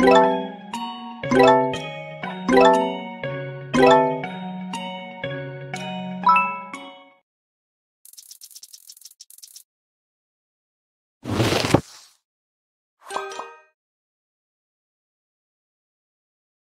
What?